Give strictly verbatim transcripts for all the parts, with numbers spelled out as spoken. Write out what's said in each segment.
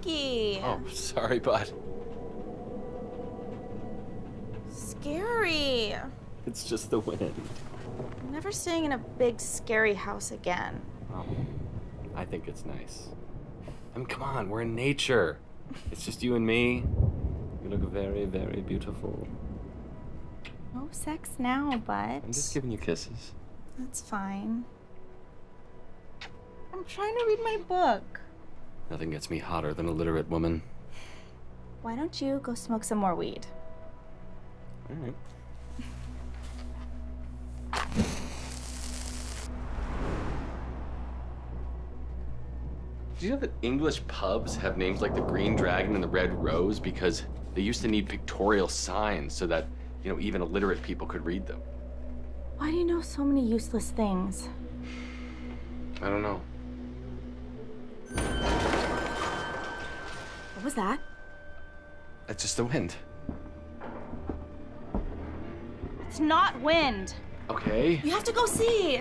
spooky. Oh, sorry, bud. Scary. It's just the wind. I'm never staying in a big, scary house again. Oh, I think it's nice. I mean, come on, we're in nature. It's just you and me. You look very, very beautiful. No sex now, bud. I'm just giving you kisses. That's fine. I'm trying to read my book. Nothing gets me hotter than a literate woman. Why don't you go smoke some more weed? All right. Do you know that English pubs have names like the Green Dragon and the Red Rose because they used to need pictorial signs so that, you know, even illiterate people could read them? Why do you know so many useless things? I don't know. What was that? That's just the wind. It's not wind. Okay. You have to go see.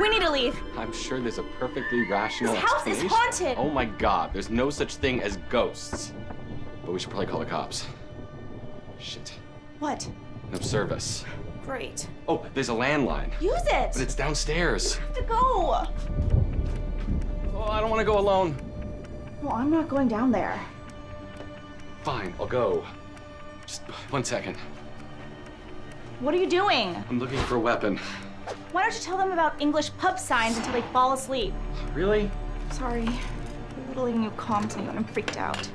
We need to leave. I'm sure there's a perfectly rational explanation. This house is haunted. Oh my God, there's no such thing as ghosts. But we should probably call the cops. Shit. What? No service. Great. Oh, there's a landline. Use it. But it's downstairs. You have to go. Oh, I don't want to go alone. Well, I'm not going down there. Fine, I'll go. Just one second. What are you doing? I'm looking for a weapon. Why don't you tell them about English pub signs until they fall asleep? Really? Sorry. Belittling you calms me when I'm freaked out.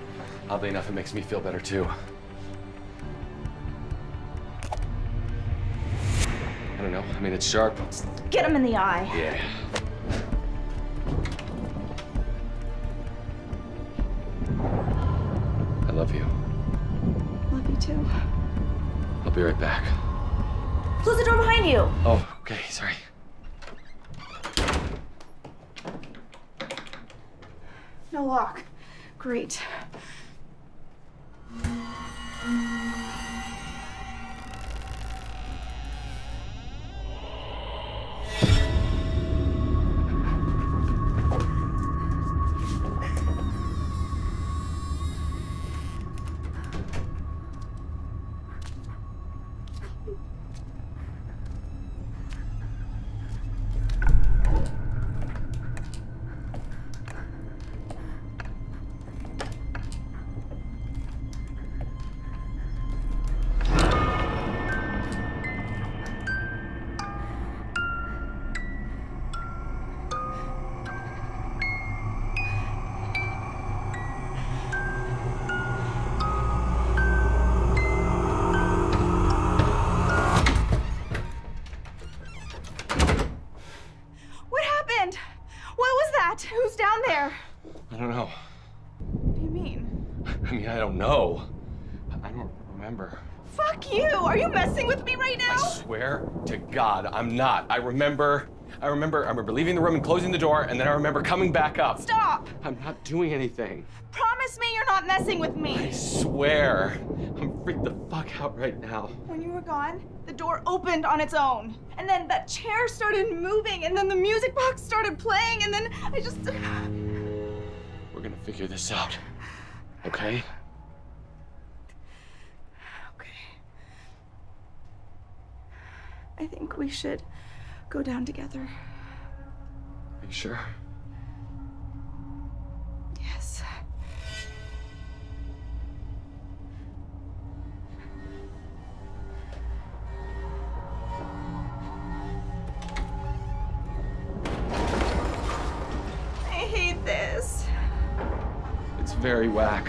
Oddly enough, it makes me feel better too. I don't know. I mean, it's sharp. Just get him in the eye. Yeah. I love you. Love you too. I'll be right back. Close the door behind you. Oh, okay, sorry. No lock. Great. Who's down there? I don't know. What do you mean? I mean, I don't know. I don't remember. Fuck you! Are you messing with me right now? I swear to God, I'm not. I remember, I remember, I remember leaving the room and closing the door, and then I remember coming back up. Stop! I'm not doing anything. Promise me you're not messing with me. I swear. I'm freaked the fuck out right now. When you were gone, the door opened on its own. And then that chair started moving, and then the music box started playing, and then I just... We're gonna figure this out, okay? Okay. I think we should go down together. Are you sure? Yes. Very whack.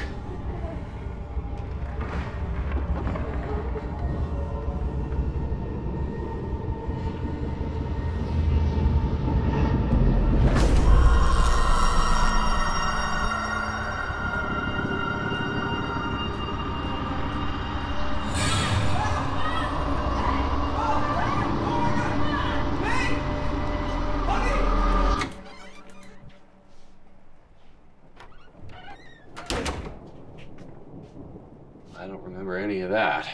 I don't remember any of that.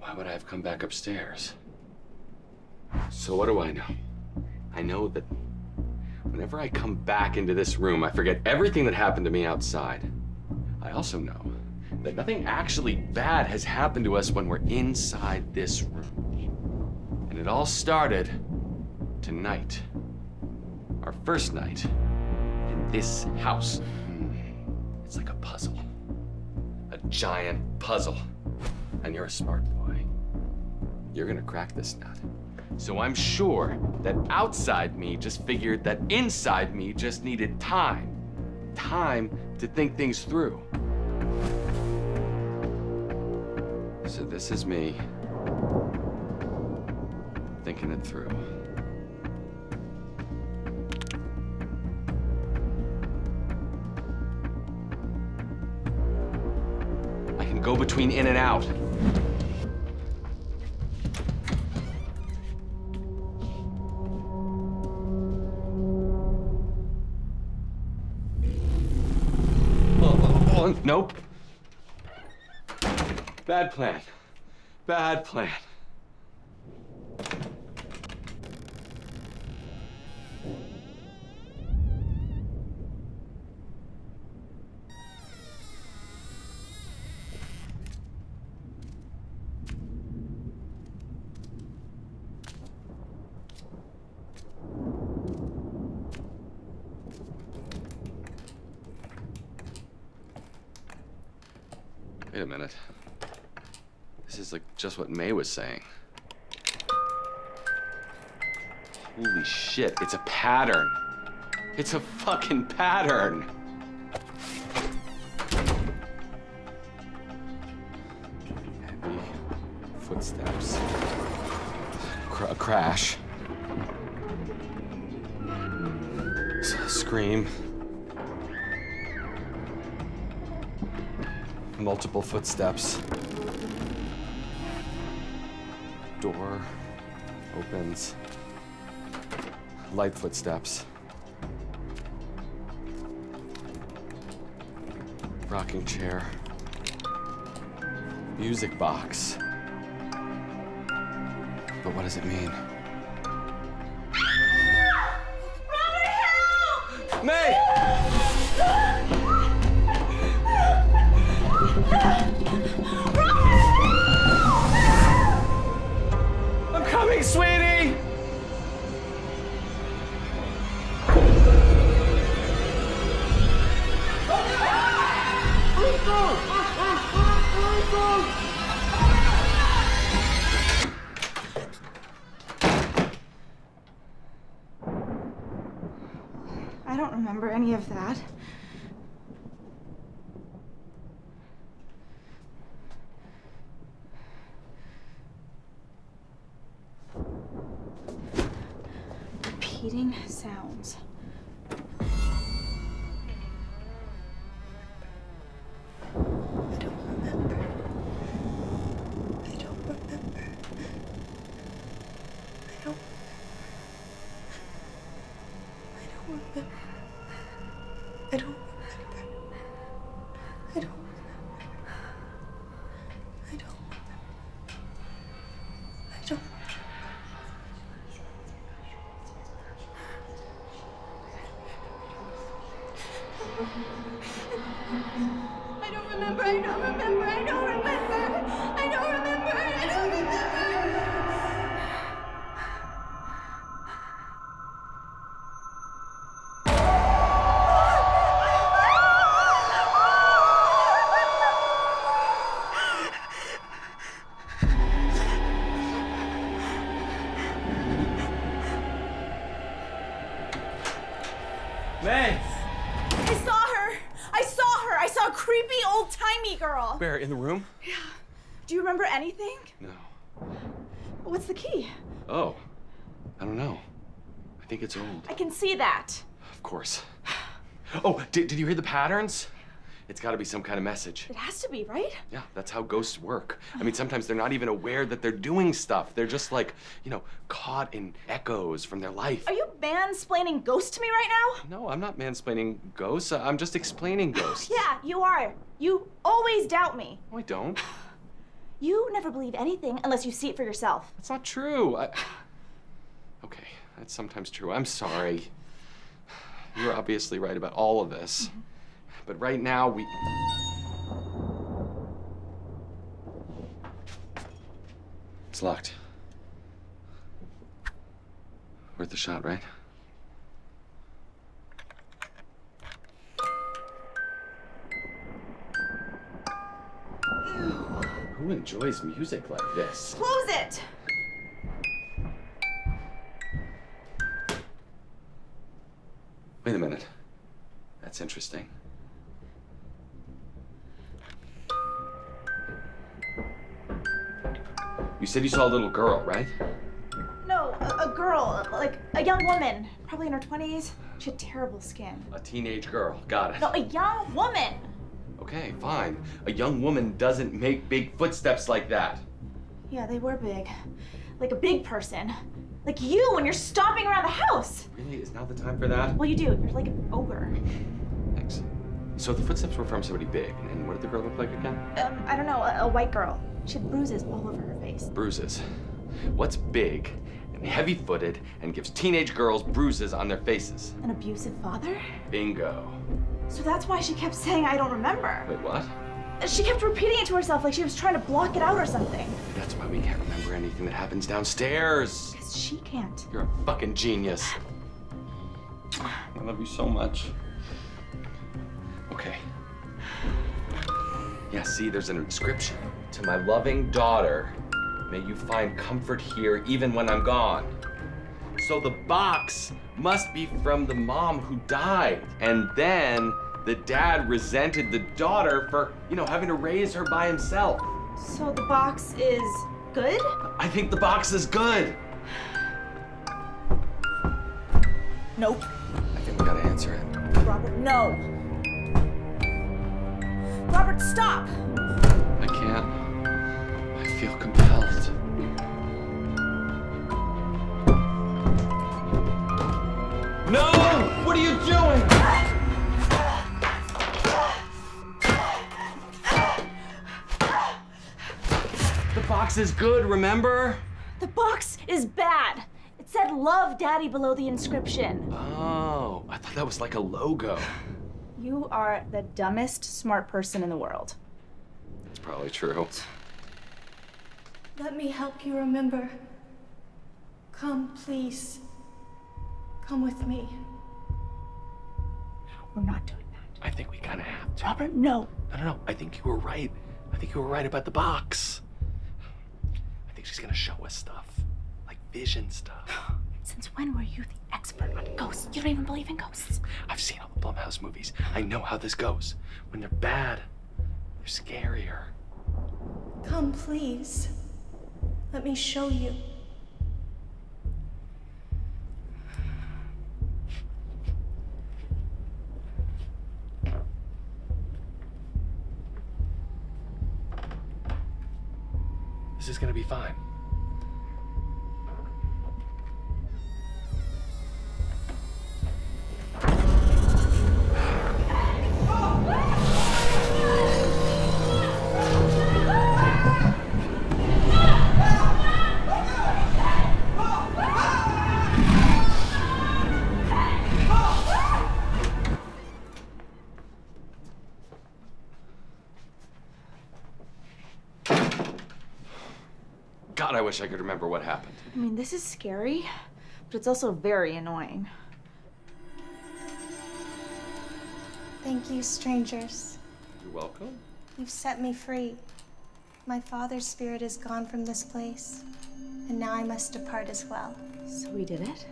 Why would I have come back upstairs? So what do I know? I know that Whenever I come back into this room, I forget everything that happened to me outside. I also know that nothing actually bad has happened to us when we're inside this room. And it all started tonight. Our first night in this house. It's like a puzzle. A giant puzzle. And you're a smart boy. You're gonna crack this nut. So I'm sure that outside me just figured that inside me just needed time. Time to think things through. So this is me thinking it through. I can go between in and out. Nope. Bad plan. Bad plan. Wait a minute. This is like just what May was saying. Holy shit, it's a pattern. It's a fucking pattern. Heavy footsteps. Cr- crash. Scream. Multiple footsteps. Door opens. Light footsteps. Rocking chair. Music box. But what does it mean? Ah! Robert, help! May! I'm coming, sweetie! I don't remember any of that. Repeating sounds. I don't remember. I don't remember. I don't. I don't remember. I don't remember. I don't. I don't. I don't. I don't remember, I don't remember, I don't remember, I don't remember, I don't remember. May! I saw her! I saw her! I saw a creepy, old-timey girl! Where, in the room? Yeah. Do you remember anything? No. What's the key? Oh. I don't know. I think it's old. I can see that. Of course. Oh, did, did you hear the patterns? It's gotta be some kind of message. It has to be, right? Yeah, that's how ghosts work. I mean, sometimes they're not even aware that they're doing stuff. They're just like, you know, caught in echoes from their life. Are you mansplaining ghosts to me right now? No, I'm not mansplaining ghosts. I'm just explaining ghosts. Yeah, you are. You always doubt me. No, I don't. You never believe anything unless you see it for yourself. That's not true. I... Okay, that's sometimes true. I'm sorry. You were obviously right about all of this. Mm-hmm. But right now, we... It's locked. Worth a shot, right? Ew. Who enjoys music like this? Close it! Wait a minute. That's interesting. You said you saw a little girl, right? No, a, a girl, like a young woman, probably in her twenties. She had terrible skin. A teenage girl, got it. No, a young woman. Okay, fine. A young woman doesn't make big footsteps like that. Yeah, they were big. Like a big person. Like you when you're stomping around the house. Really? Is now the time for that? Well, you do. You're like an ogre. Thanks. So the footsteps were from somebody big. And what did the girl look like again? Um, I don't know. A, a white girl. She had bruises all over her face. Bruises? What's big and heavy-footed and gives teenage girls bruises on their faces? An abusive father? Bingo. So that's why she kept saying, I don't remember. Wait, what? She kept repeating it to herself like she was trying to block it out or something. That's why we can't remember anything that happens downstairs. Because she can't. You're a fucking genius. I love you so much. Okay. Yeah, see, there's an inscription. To my loving daughter, may you find comfort here even when I'm gone. So the box must be from the mom who died. And then the dad resented the daughter for, you know, having to raise her by himself. So the box is good? I think the box is good. Nope. I think we gotta answer it. Robert, no. Robert, stop! I can't. I feel compelled. No! What are you doing? The box is good, remember? The box is bad. It said love, Daddy, below the inscription. Oh, I thought that was like a logo. You are the dumbest smart person in the world. That's probably true. Let me help you remember. Come, please. Come with me. We're not doing that. I think we kind of have to. Robert, no. No, no, no. I think you were right. I think you were right about the box. She's gonna show us stuff, like vision stuff. Since when were you the expert on ghosts? You don't even believe in ghosts. I've seen all the Blumhouse movies. I know how this goes. When they're bad, they're scarier. Come, please. Let me show you. This is gonna be fine. God, I wish I could remember what happened. I mean, this is scary, but it's also very annoying. Thank you, strangers. You're welcome. You've set me free. My father's spirit is gone from this place, and now I must depart as well. So we did it?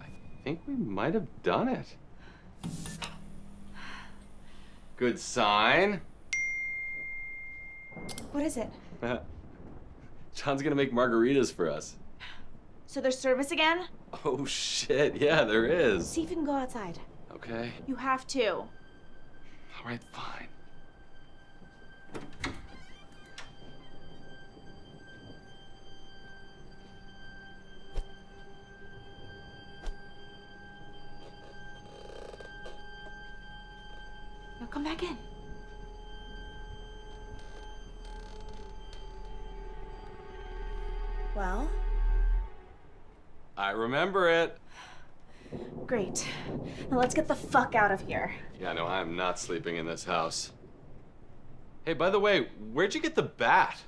I think we might have done it. Good sign. What is it? John's gonna make margaritas for us. So there's service again? Oh shit, yeah, there is. See if you can go outside. Okay. You have to. All right, fine. Now come back in. I remember it. Great. Now let's get the fuck out of here. Yeah, no, I'm not sleeping in this house. Hey, by the way, where'd you get the bat?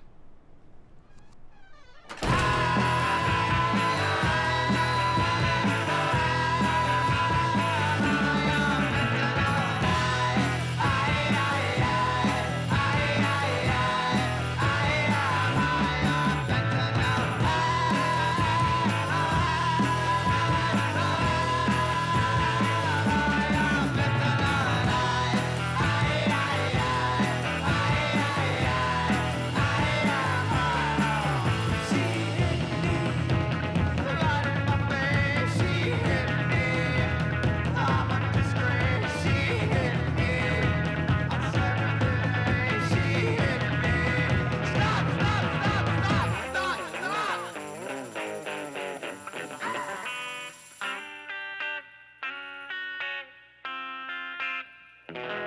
Thank you.